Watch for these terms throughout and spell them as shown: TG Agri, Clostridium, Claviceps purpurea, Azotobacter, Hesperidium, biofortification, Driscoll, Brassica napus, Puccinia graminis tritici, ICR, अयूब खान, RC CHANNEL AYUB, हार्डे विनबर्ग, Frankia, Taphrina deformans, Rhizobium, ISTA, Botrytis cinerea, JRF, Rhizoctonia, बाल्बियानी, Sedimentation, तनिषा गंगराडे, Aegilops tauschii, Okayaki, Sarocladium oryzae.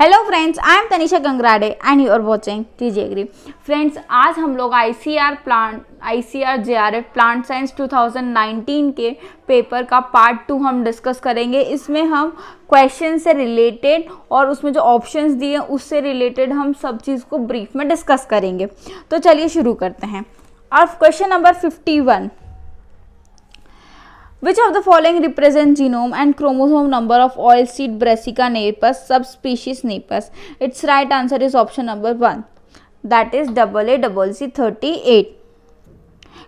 Hello friends, I am तनिषा गंगराडे and you are watching TG agri. Friends, आज हम लोग I C R JRF plant science 2019 के paper का part 2 हम discuss करेंगे। इसमें हम क्वेश्चन से रिलेटेड और उसमें जो ऑप्शंस दिए उससे रिलेटेड हम सब चीज़ को ब्रीफ में डिस्कस करेंगे। तो चलिए शुरू करते हैं। अब question number 51, Which of the following represent genome and chromosome number of oilseed Brassica napus subspecies napus? Its right answer is option number 1, that is AAC38.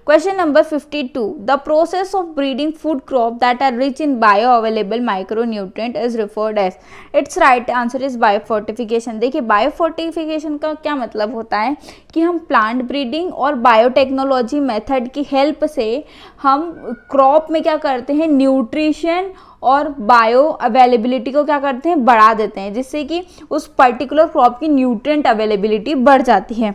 Question number 52. The process of breeding food crop that are rich in bioavailable micronutrient is referred as. Its right answer is biofortification. देखिए biofortification का क्या मतलब होता है कि हम plant breeding और biotechnology method की help से हम crop में क्या करते हैं, nutrition और बायो अवेलेबिलिटी को क्या करते हैं, बढ़ा देते हैं, जिससे कि उस पर्टिकुलर क्रॉप की न्यूट्रिएंट अवेलेबिलिटी बढ़ जाती है।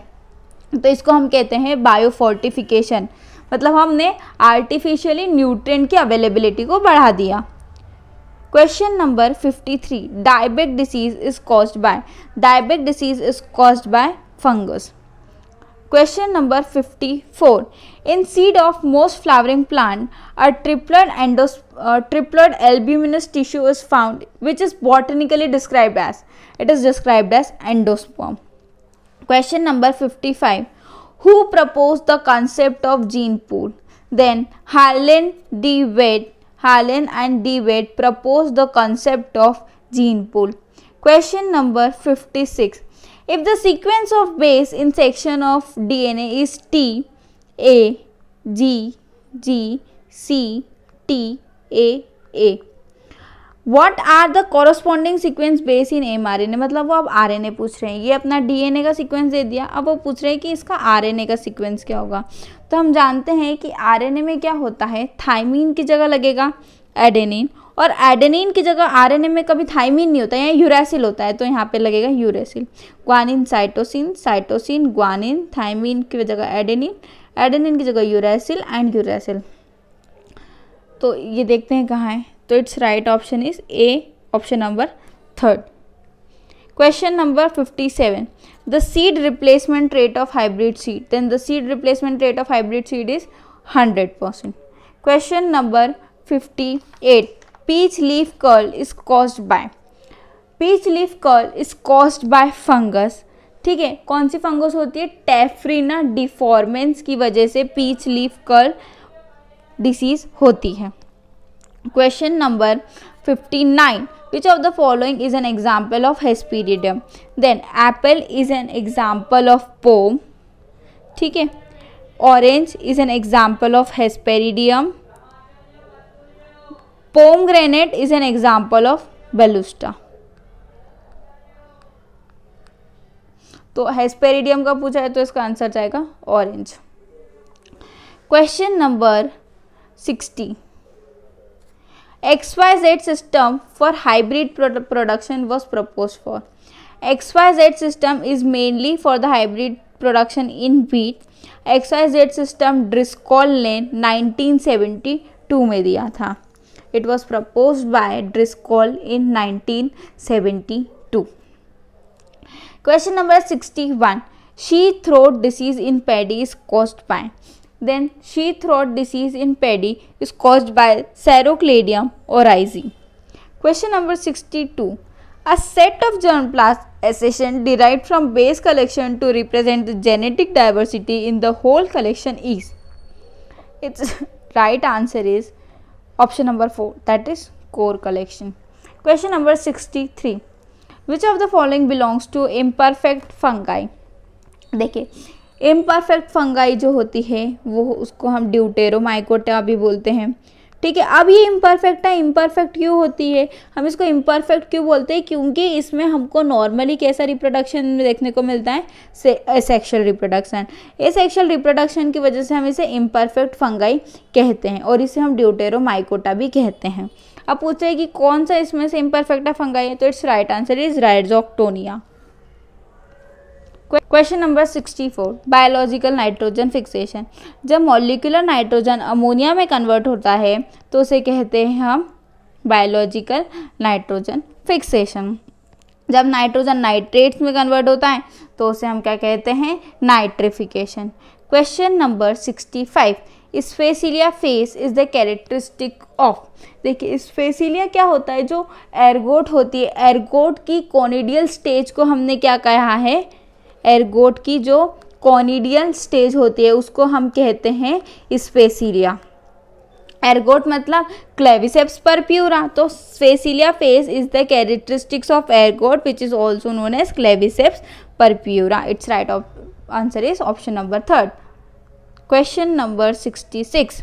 तो इसको हम कहते हैं बायोफोर्टिफिकेशन, मतलब हमने आर्टिफिशियली न्यूट्रिएंट की अवेलेबिलिटी को बढ़ा दिया। Question number 53, diabetic disease is caused by? Diabetic disease is caused by fungus. Question number 54. In seed of most flowering plant, a triploid albuminous tissue is found, which is botanically described as? It is described as endosperm. Question number 55. Who proposed the concept of gene pool? Then Harlan and D. Wade proposed the concept of gene pool. Question number 56. If the sequence of base in section of DNA is T, A, G, G, C, T, A, A, What are the corresponding sequence base in mRNA? मतलब वो अब RNA पूछ रहे हैं। ये अपना DNA का sequence दे दिया, अब वो पूछ रहे हैं कि इसका RNA का सीक्वेंस क्या होगा। तो हम जानते हैं कि RNA में क्या होता है, थाइमीन की जगह लगेगा एडेनिन, और एडेनिन की जगह RNA में कभी थाइमीन नहीं होता है, यहाँ यूरेसिल होता है, तो यहाँ पे लगेगा uracil. Guanine cytosine, cytosine guanine, thymine की जगह एडेनिन, एडेनिन की जगह यूरेसिल एंड यूरेसिल। तो ये देखते हैं कहाँ है, तो it's right option is A, option number 3rd। Question number 57, the seed replacement rate of hybrid seed, then the seed replacement rate of hybrid seed is 100%। Question number 58, peach leaf curl is caused by fungus. ठीक है, कौन C fungus होती है, टैफ्रीना डिफॉर्मेंस की वजह से peach leaf curl disease होती है। Question number 59, which of the following is an example of Hesperidium? Then apple is an example of pome, ठीक है, orange is an example of Hesperidium, pomegranate is an example of Balusta। तो Hesperidium का पूछा है तो इसका answer जाएगा orange। Question number 60, XYZ system for hybrid production was proposed for. XYZ system is mainly for the hybrid production in wheat. XYZ system Driscoll ने 1972 में दिया था। It was proposed by Driscoll in 1972. Question number 61. Sheath throat disease in paddy is caused by. Then sheath throat disease in paddy is caused by Sarocladium oryzae. Question number 62. A set of germplasm accession derived from base collection to represent the genetic diversity in the whole collection is. Its right answer is option number 4, that is core collection. Question number 63. Which of the following belongs to imperfect fungi? देखिए, imperfect fungi जो होती है वो उसको हम ड्यूटेरोमाइकोटा भी बोलते हैं। ठीक है, अब ये इम्परफेक्ट है, इम्परफेक्ट क्यों होती है, हम इसको इम्परफेक्ट क्यों बोलते हैं, क्योंकि इसमें हमको नॉर्मली कैसा रिप्रोडक्शन में देखने को मिलता है, एसेक्सुअल रिप्रोडक्शन। एसेक्सुअल रिप्रोडक्शन की वजह से हम इसे इम्परफेक्ट फंगाई कहते हैं और इसे हम ड्यूटेरोमाइकोटा भी कहते हैं। अब पूछते हैं कि कौन सा इसमें से इम्परफेक्ट फंगाई है, तो it's right answer is rhizoctonia. Question number 64 biological nitrogen fixation. जब मॉलिक्यूलर नाइट्रोजन अमोनिया में कन्वर्ट होता है तो उसे कहते हैं हम बायोलॉजिकल नाइट्रोजन फिक्सेशन। जब नाइट्रोजन नाइट्रेट्स में कन्वर्ट होता है तो उसे हम क्या कहते हैं, nitrification. Question number 65 sphacelia phase is the characteristic of. देखिए स्पेसिलिया क्या होता है, जो एरगोट होती है, एरगोट की कॉनिडियल स्टेज को हमने क्या कहा है, एरगोट की जो कॉनिडियल स्टेज होती है उसको हम कहते हैं स्पेसिलिया। एरगोट मतलब क्लेविसेप्स परप्यूरा, तो sphacelia phase is the characteristics of ergot which is also known as Claviceps purpurea. It's right answer is option number 3rd। Question number 66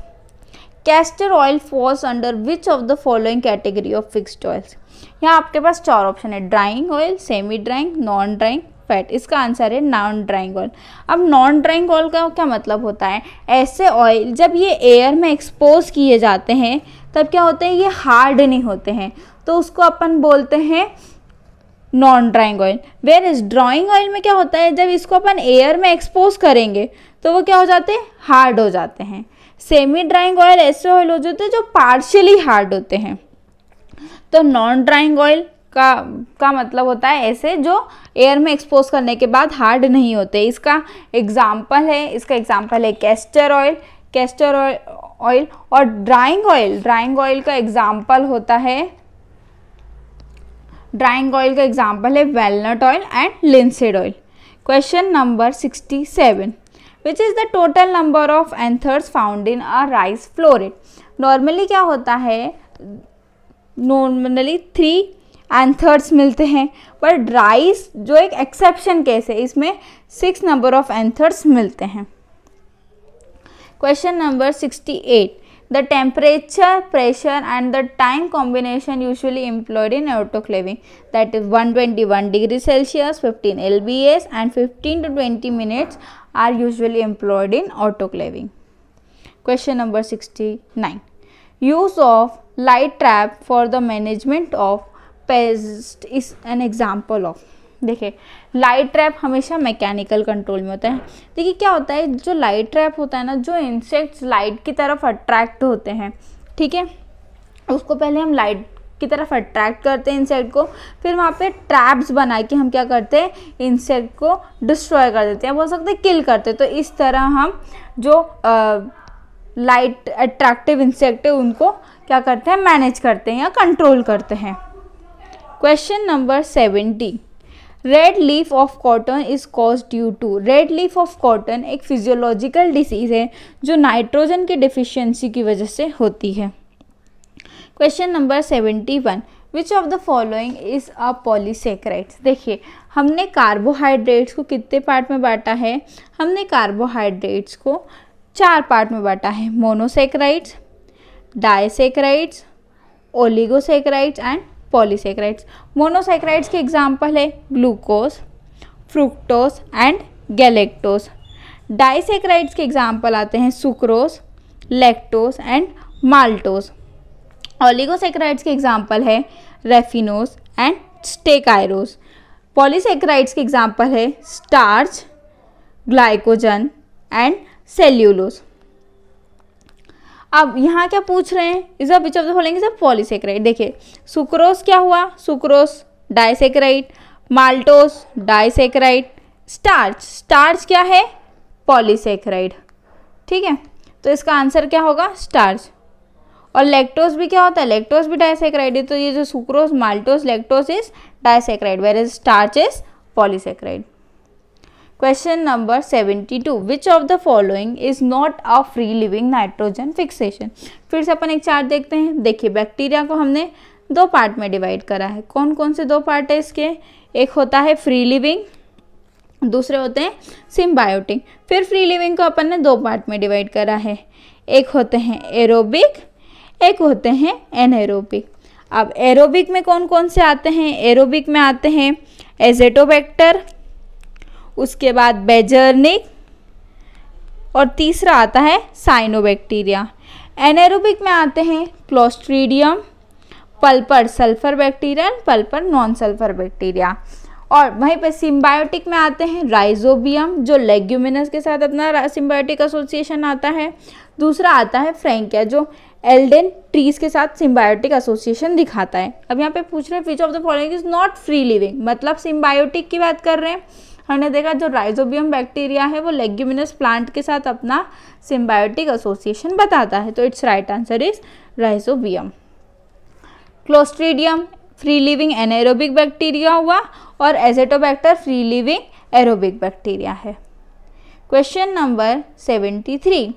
castor oil falls under which of the following category of fixed oils. यहाँ आपके पास 4 option है, drying oil, semi drying, non drying fat. इसका answer है non drying oil. अब non drying oil का क्या मतलब होता है, ऐसे ऑयल जब ये एयर में एक्सपोज किए जाते हैं तब क्या होते हैं, ये हार्ड नहीं होते हैं, तो उसको अपन बोलते हैं non drying oil. Where is drying oil में क्या होता है, जब इसको अपन एयर में एक्सपोज करेंगे तो वो क्या हो जाते हैं, हार्ड हो जाते हैं। सेमी ड्राइंग ऑयल ऐसे ऑयल हो जाते हैं जो पार्शियली हार्ड होते हैं। तो नॉन ड्राइंग ऑयल का मतलब होता है ऐसे जो एयर में एक्सपोज करने के बाद हार्ड नहीं होते। इसका एग्जाम्पल है कैस्टर ऑयल और ड्राइंग ऑयल। ड्राइंग ऑयल का एग्जाम्पल है walnut oil and linseed oil. Question number 67 which is the total number of anthers found in a rice floret. Normally क्या होता है, नॉर्मली 3 एंथर्स मिलते हैं, बट राइस जो एक एक्सेप्शन केस है, इसमें 6 नंबर ऑफ एंथर्स मिलते हैं। Question number 68 The temperature, pressure and the time combination usually employed in autoclaving, that is 121 degrees Celsius, 15 LBS and 15 to 20 minutes are usually employed in autoclaving. Question number 69. Use of light trap for the management of pests is an example of. देखिए light trap हमेशा mechanical control में होता है। देखिए क्या होता है, जो लाइट ट्रैप होता है ना, जो इंसेक्ट्स लाइट की तरफ अट्रैक्ट होते हैं, ठीक है, उसको पहले हम लाइट की तरफ अट्रैक्ट करते हैं इंसेक्ट को, फिर वहाँ पे ट्रैप्स बना के हम क्या करते हैं, इंसेक्ट को डिस्ट्रॉय कर देते हैं, बोल सकते हैं किल करते हैं। तो इस तरह हम जो लाइट अट्रैक्टिव इंसेक्ट है उनको क्या करते हैं, मैनेज करते हैं या कंट्रोल करते हैं। Question number 70 red leaf of cotton is cause due to. Red leaf of cotton एक फिजियोलॉजिकल डिसीज़ है जो नाइट्रोजन की डिफिशियंसी की वजह से होती है। Question number 71 which of the following is a polysaccharides. देखिए हमने कार्बोहाइड्रेट्स को कितने पार्ट में बांटा है, हमने कार्बोहाइड्रेट्स को 4 पार्ट में बांटा है, monosaccharides, disaccharides, oligosaccharides and polysaccharides. Monosaccharides के एग्जाम्पल है glucose, fructose and galactose. Disaccharides के एग्जाम्पल आते हैं sucrose, lactose and maltose. Oligosaccharides के एग्जाम्पल है रेफिनोज एंड स्टेकायरोज। पॉलीसेक्राइड्स के एग्जाम्पल है स्टार्च, ग्लाइकोजन एंड सेल्यूलोज। अब यहाँ क्या पूछ रहे हैं, is which of the following is a polysaccharide. देखिए सुक्रोज क्या हुआ, sucrose disaccharide, maltose disaccharide, starch क्या है, पॉलीसेक्राइड, ठीक है, तो इसका आंसर क्या होगा, स्टार्च। और लैक्टोज भी क्या होता है, लैक्टोज भी डाइसेक्राइड है, तो ये जो sucrose, maltose, lactose is disaccharide, where is starch is polysaccharide. Question number 72 which of the following is not a free living nitrogen fixation. फिर से अपन एक चार्ट देखते हैं। देखिए बैक्टीरिया को हमने 2 पार्ट में डिवाइड करा है, कौन कौन से 2 पार्ट है इसके, एक होता है फ्री लिविंग, दूसरे होते हैं सिम्बायोटिक। फिर फ्री लिविंग को अपन ने 2 पार्ट में डिवाइड करा है, एक होते हैं एरोबिक, एक होते हैं एनएरोबिक। अब एरोबिक में कौन कौन से आते हैं, एरोबिक में आते हैं एजेटोबैक्टर, उसके बाद बेजर्निक और तीसरा आता है साइनोबैक्टीरिया। एनारोबिक में आते हैं clostridium, purple sulphur bacteria, purple non sulphur bacteria. और वहीं पर सिम्बायोटिक में आते हैं राइजोबियम, जो लेग्यूमिनस के साथ अपना सिम्बायोटिक एसोसिएशन आता है। दूसरा आता है फ्रैंकिया, जो एल्डन ट्रीज के साथ सिम्बायोटिक एसोसिएशन दिखाता है। अब यहाँ पे पूछ रहे हैं which of the following is not free living, मतलब सिम्बायोटिक की बात कर रहे हैं। हमने देखा जो राइजोबियम बैक्टीरिया है वो लेग्यूमिनस प्लांट के साथ अपना सिम्बायोटिक एसोसिएशन बताता है, तो it's right answer is rhizobium. Clostridium free living anaerobic bacteria हुआ और acetobacter free living aerobic bacteria है। Question number 73,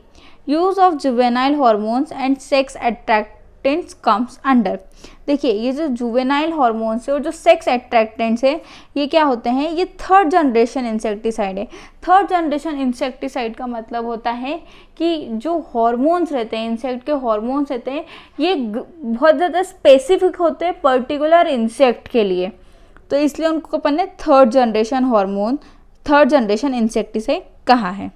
use of juvenile hormones and sex attractants comes under. देखिए ये जो जुवेनाइल हार्मोन्स है और जो सेक्स एट्रैक्टेंट्स है ये क्या होते हैं, ये थर्ड जनरेशन इंसेक्टिसाइड है। थर्ड जनरेशन इंसेक्टिसाइड का मतलब होता है कि जो हार्मोन्स रहते हैं, इंसेक्ट के हार्मोन्स रहते हैं, ये बहुत ज़्यादा स्पेसिफिक होते हैं पर्टिकुलर इंसेक्ट के लिए, तो इसलिए उनको अपन ने third generation hormone, third generation insecticide कहा है।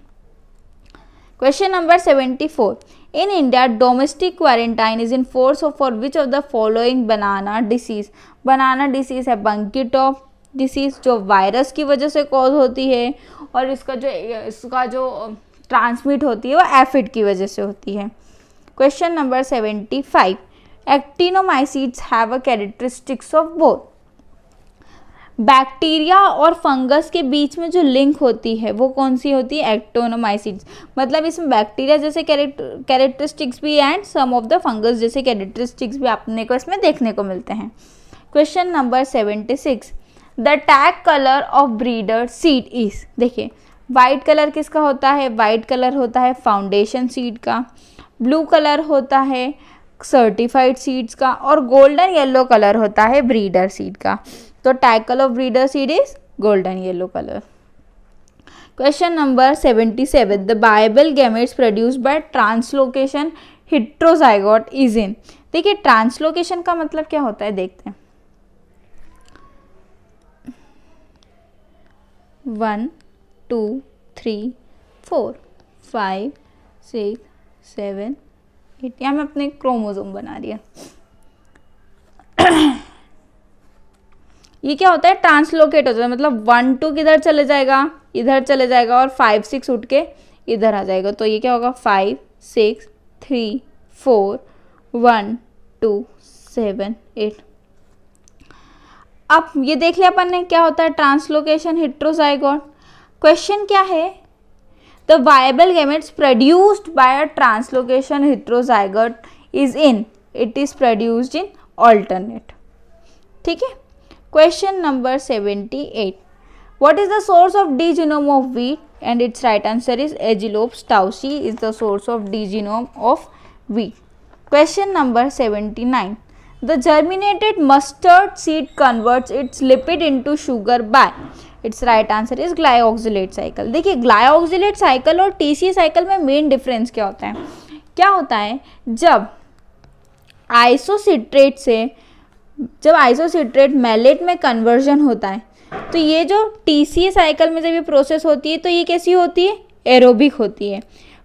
Question number 74, in India domestic quarantine is in force for which of the following banana disease. Banana disease है बंकी टॉप डिसीज, जो वायरस की वजह से कॉज होती है और इसका जो ट्रांसमिट होती है वो एफिड की वजह से होती है। Question number 75, actinomycetes have a characteristics of both. Bacteria और फंगस के बीच में जो लिंक होती है वो कौन सी होती है, एक्टिनोमाइसीट्स। मतलब इसमें बैक्टीरिया जैसे कैरेक्टरिस्टिक्स भी and some of the fungus जैसे कैरेक्टरिस्टिक्स भी आपने को इसमें देखने को मिलते हैं। Question number 76, the tag colour of breeder seed is. देखिए वाइट कलर किसका होता है, वाइट कलर होता है फाउंडेशन सीड का, ब्लू कलर होता है सर्टिफाइड सीड्स का और गोल्डन येलो कलर होता है ब्रीडर सीड का। तो tag colour of breeder seed is golden yellow colour. Question number 77, the viable gametes produced by translocation heterozygote is in. देखिए ट्रांसलोकेशन का मतलब क्या होता है, देखते हैं। 1 2 3 4 5 6 7 8, यहाँ मैं अपने क्रोमोसोम बना रही है। ये क्या होता है, ट्रांसलोकेट हो जाता है, मतलब 1 2 किधर चले जाएगा, इधर चले जाएगा और 5 6 उठ के इधर आ जाएगा। तो ये क्या होगा, 5 6 3 4 1 2 7 8। अब ये देख लिया अपन ने क्या होता है ट्रांसलोकेशन हेट्रोजाइगोट। क्वेश्चन क्या है, the viable gametes produced by translocation heterozygote is in, it is produced in alternate. ठीक है। Question number 78, what is the source of D genome of wheat and it's right answer is aegilops tauschii is the source of D genome of wheat. Question number 79, the germinated mustard seed converts its lipid into sugar by, it's right answer is glyoxylate cycle. देखिए glyoxylate cycle और TCA cycle में main difference क्या होता है, जब isocitrate से isocitrate mallet में conversion होता है तो ये जो टीसीए साइकिल में जब ये प्रोसेस होती है तो ये कैसी होती है, एरोबिक होती है।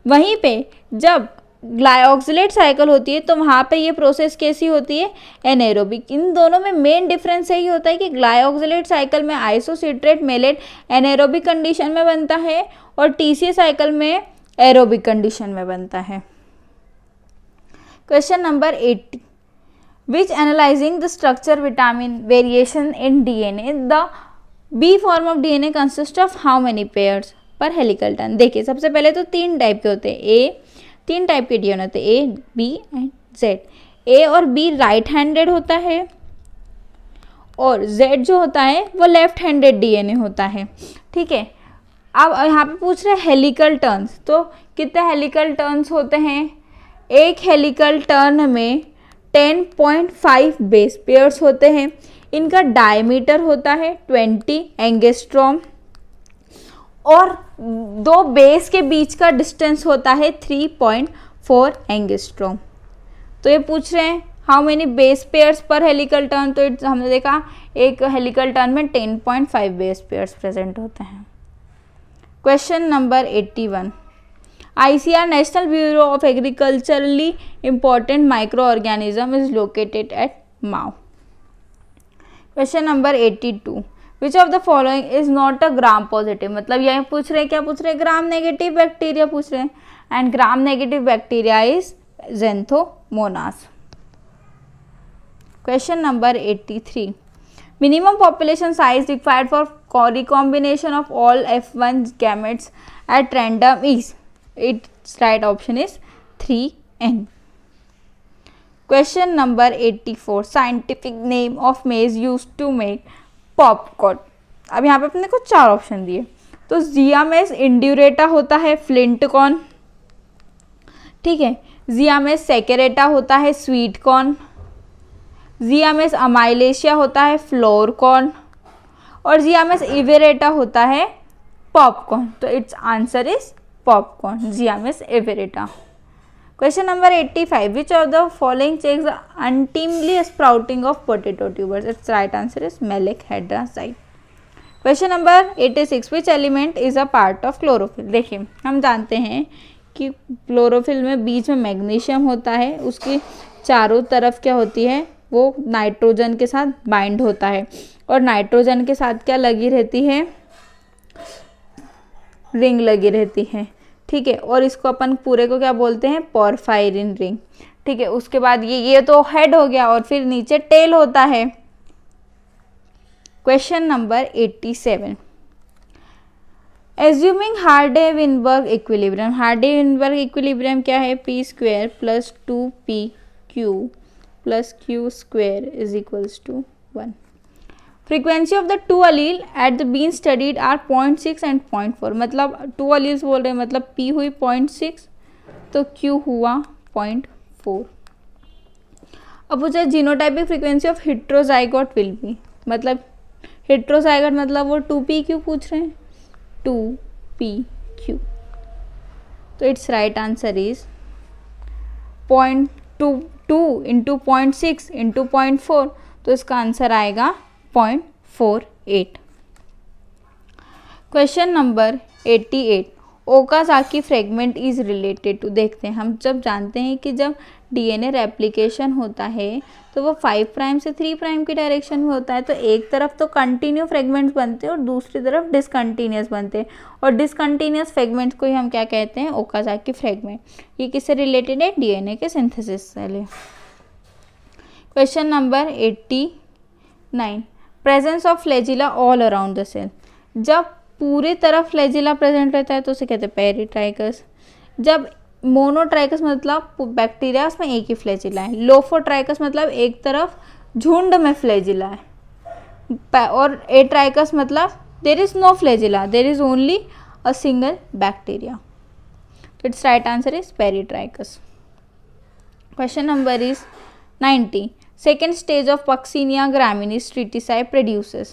वहीं पे जब ग्लाइऑक्सिलेट साइकिल होती है तो वहाँ पे ये प्रोसेस कैसी होती है, एनारोबिक। इन दोनों में मेन डिफरेंस यही होता है कि ग्लाइऑक्सिलेट साइकिल में आइसोसिट्रेट मैलेट एनारोबिक कंडीशन में बनता है और टीसीए साइकिल में एरोबिक कंडीशन में बनता है। Question number 80, which analyzing the structure vitamin variation in DNA, the B form of DNA consists of how many pairs per helical turn। देखिए सबसे पहले तो 3 टाइप के होते हैं, तीन टाइप के DNA होते हैं, A, B and Z। A और B राइट हैंडेड होता है और Z जो होता है वो लेफ्ट हैंडेड DNA होता है। ठीक है। अब यहाँ पे पूछ रहे हैं हेलिकल टर्न्स, तो कितने हेलिकल टर्न्स होते हैं, एक हेलिकल टर्न में 10.5 बेस पेयर्स होते हैं। इनका डायमीटर होता है 20 एंगस्ट्रॉम और दो बेस के बीच का डिस्टेंस होता है 3.4 एंगस्ट्रॉम। तो ये पूछ रहे हैं how many base pairs per helical turn, तो हमने देखा एक हेलिकल टर्न में 10.5 बेस पेयर्स प्रेजेंट होते हैं। Question number 81, ICR national bureau of agriculturally important micro organism is located at Mau. Question number 82, which of the following is not a gram positive, मतलब यही पूछ रहे हैं, क्या पूछ रहे हैं, ग्राम नेगेटिव बैक्टीरिया पूछ रहे हैं, and gram negative bacteria is xanthomonas. Question number 83, minimum population size required for recombination of all F1 gametes at random is, it's right option is 3N। Question number 84, scientific name of maize use to make popcorn. अब यहाँ पे अपने को चार option दिए, तो जिया मेज इंड्यूरेटा होता है फ्लिंट कॉर्न, ठीक है, जिया मेज सेकेरेटा होता है स्वीट कॉर्न, जिया मेज अमाइलेशिया होता है फ्लोर कॉर्न, और जिया मेज इवेरेटा होता है पॉपकॉर्न। तो इट्स आंसर इज पॉपकॉर्न, जिया मेज everta. Question number 85, which of the following checks the untimely sprouting of potato tubers, it's right answer is maleic hydrazide. Question number 86, which element is a part of chlorophyll. देखिए हम जानते हैं कि chlorophyll में बीच में magnesium होता है, उसकी चारों तरफ क्या होती है, वो नाइट्रोजन के साथ बाइंड होता है, और नाइट्रोजन के साथ क्या लगी रहती है, रिंग लगी रहती है, ठीक है, और इसको अपन पूरे को क्या बोलते हैं, पोरफायरिन रिंग, ठीक है। उसके बाद ये तो हेड हो गया, और फिर नीचे टेल होता है। Question number 87, assuming हार्डे विनबर्ग equilibrium, हार्डे विनबर्ग equilibrium क्या है, P square plus 2PQ plus Q square is equals to 1। Frequency of the two allele at the been studied are 0.6 and 0.4, मतलब two alleles बोल रहे हैं, मतलब P हुई 0.6 तो Q हुआ 0.4। अब पूछा genotypic frequency of heterozygote will be, मतलब हेट्रोजाइगोट मतलब वो 2PQ पूछ रहे हैं, 2PQ। तो it's right answer is 0.22 into 0.6 into 0.4, तो इसका आंसर आएगा 0.48। Question number 88, Okazaki fragment is related to, देखते हैं हम जब जानते हैं कि जब DNA रेप्लिकेशन होता है तो वो 5' से 3' की डायरेक्शन में होता है, तो एक तरफ तो कंटिन्यू फ्रेगमेंट्स बनते हैं और दूसरी तरफ डिसकंटिन्यूस बनते हैं, और डिसकंटिन्यूस फ्रेगमेंट्स को ही हम क्या कहते हैं, ओकाजाकी फ्रेगमेंट। ये किससे रिलेटेड है, DNA के सिंथेसिस से। Question number 89, presence of flagella all around the cell, जब पूरी तरफ फ्लैजिला प्रेजेंट रहता है तो उसे कहते हैं पेरीट्राइकस, जब मोनोट्राइकस मतलब बैक्टीरिया उसमें एक ही फ्लैजिला है, लोफोट्राइकस मतलब एक तरफ झुंड में फ्लैजिला है, और एट्राइकस मतलब there is no flagella, there is only a single bacteria. तो it's right answer is peritrichous. Question number is 90, second stage of Puccinia graminis tritici produces,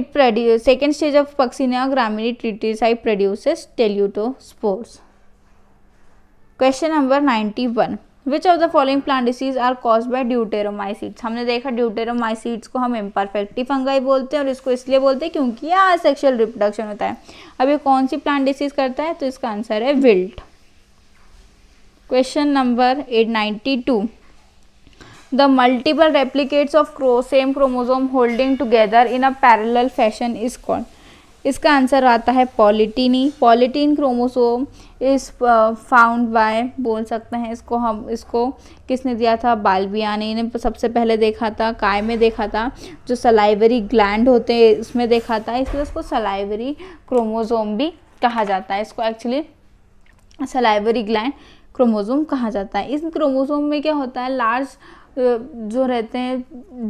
it produces, second stage of Puccinia graminis tritici produces teleutospores. Question number 91, which of the following plant disease are caused by deuteromycetes। हमने देखा deuteromycetes को हम imperfecti fungi बोलते हैं, और इसको इसलिए बोलते हैं क्योंकि यह asexual reproduction होता है। अब ये कौन सी plant disease करता है, तो इसका आंसर है wilt। Question number 92, the multiple replicates of same chromosome holding together in a parallel fashion is called, इसका आंसर आता है पॉलीटीनी। Polytene chromosome is found by, बोल सकते हैं इसको हम, इसको किसने दिया था, बाल्बियानी ने सबसे पहले देखा था, काय में देखा था, जो सलाइवरी ग्लैंड होते हैं उसमें देखा था, इसलिए इसको सलाइवरी क्रोमोसोम भी कहा जाता है, इसको एक्चुअली सलाइवरी ग्लैंड क्रोमोसोम कहा जाता है। इस क्रोमोसोम में क्या होता है, लार्ज जो रहते हैं,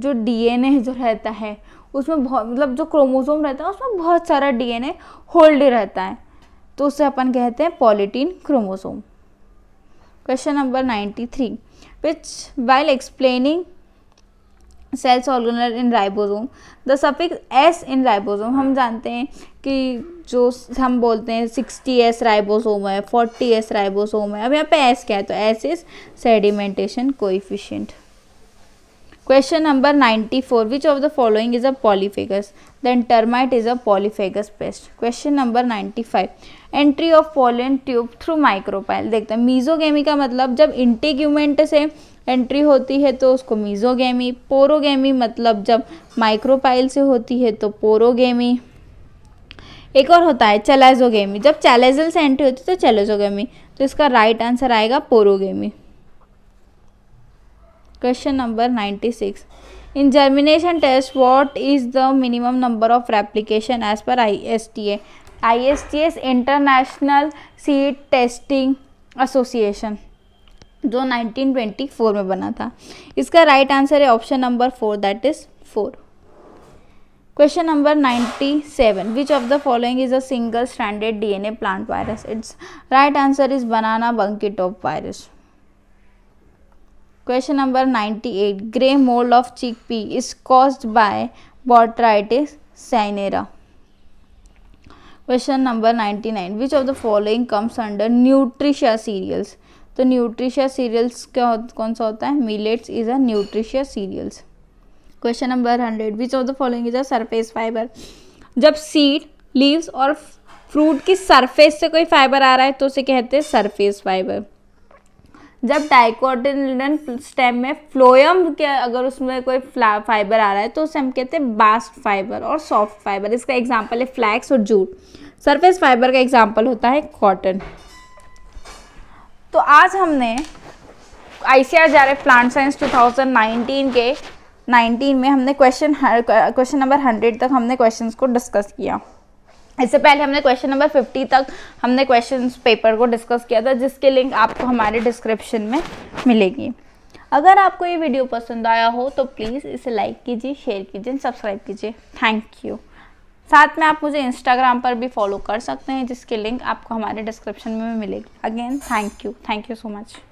जो DNA जो रहता है उसमें बहुत, मतलब जो क्रोमोसोम रहता है उसमें बहुत सारा DNA होल्ड रहता है, तो उसे अपन कहते हैं polytene chromosome. Question number 93, which while explaining cells organelle in ribosome the suffix S in ribosome, हम जानते हैं कि जो हम बोलते हैं 60S राइबोसोम है, 40S राइबोसोम है, अब यहाँ पे S क्या है, तो S is sedimentation coefficient. Question number 94. Which of the following is a polyphagous? Then termite is a polyphagous pest. Question number 95. Entry of pollen tube through micropyle. देखते हैं मीजोगेमी का मतलब जब इंटीग्यूमेंट से एंट्री होती है तो उसको मीजोगेमी, पोरोगेमी मतलब जब माइक्रोपाइल से होती है तो पोरोगेमी, एक और होता है चैलेजोगेमी, जब चैलेजल से एंट्री होती है तो चैलेजोगेमी, तो इसका राइट आंसर आएगा porogamy. Question number 96. In germination test, what is the minimum number of replication as per ISTA? ISTA is International Seed Testing Association, जो 1924 में बना था. इसका right answer है option number 4, that is 4. Question number 97. Which of the following is a single-stranded DNA plant virus? Its right answer is banana bunchy top virus. Question number 98. Grey mold of chickpea is caused by Botrytis cinerea. Question number 99. Which of the following comes under nutritious cereals? तो nutritious cereals क्या कौन सा होता है? Millets is a nutritious cereals. Question number 100. Which of the following is a surface fiber? जब seed, leaves और fruit की surface से कोई fiber आ रहा है तो उसे कहते हैं surface fiber. जब डाइकोटिलेडन स्टेम में फ्लोएम के अगर उसमें कोई फाइबर आ रहा है तो उसे हम कहते हैं बास्ट फाइबर और सॉफ्ट फाइबर. इसका एग्जांपल है फ्लैक्स और जूट. सरफेस फाइबर का एग्जांपल होता है कॉटन. तो आज हमने आईसीआर जेआरएफ प्लांट साइंस 2019 के 19 में हमने क्वेश्चन नंबर 100 तक हमने क्वेश्चंस को डिस्कस किया. इससे पहले हमने क्वेश्चन नंबर 50 तक हमने क्वेश्चंस पेपर को डिस्कस किया था, जिसके लिंक आपको हमारे डिस्क्रिप्शन में मिलेगी. अगर आपको ये वीडियो पसंद आया हो तो प्लीज़ इसे लाइक कीजिए, शेयर कीजिए, सब्सक्राइब कीजिए. Thank you. साथ में आप मुझे इंस्टाग्राम पर भी फॉलो कर सकते हैं, जिसके लिंक आपको हमारे डिस्क्रिप्शन में मिलेगी. Again thank you so much.